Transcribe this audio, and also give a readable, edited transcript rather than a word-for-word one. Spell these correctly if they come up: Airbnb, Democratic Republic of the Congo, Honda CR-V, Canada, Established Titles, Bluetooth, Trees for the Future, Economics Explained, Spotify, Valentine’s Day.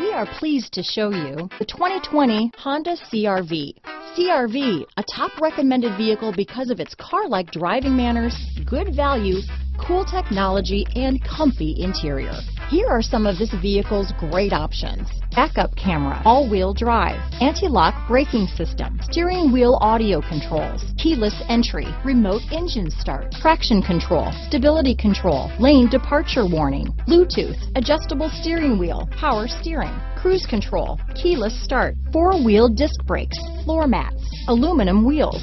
We are pleased to show you the 2020 Honda CR-V. CR-V, a top recommended vehicle because of its car-like driving manners, good value, cool technology, and comfy interior. Here are some of this vehicle's great options: backup camera, all-wheel drive, anti-lock braking system, steering wheel audio controls, keyless entry, remote engine start, traction control, stability control, lane departure warning, Bluetooth, adjustable steering wheel, power steering, cruise control, keyless start, four-wheel disc brakes, floor mats, aluminum wheels,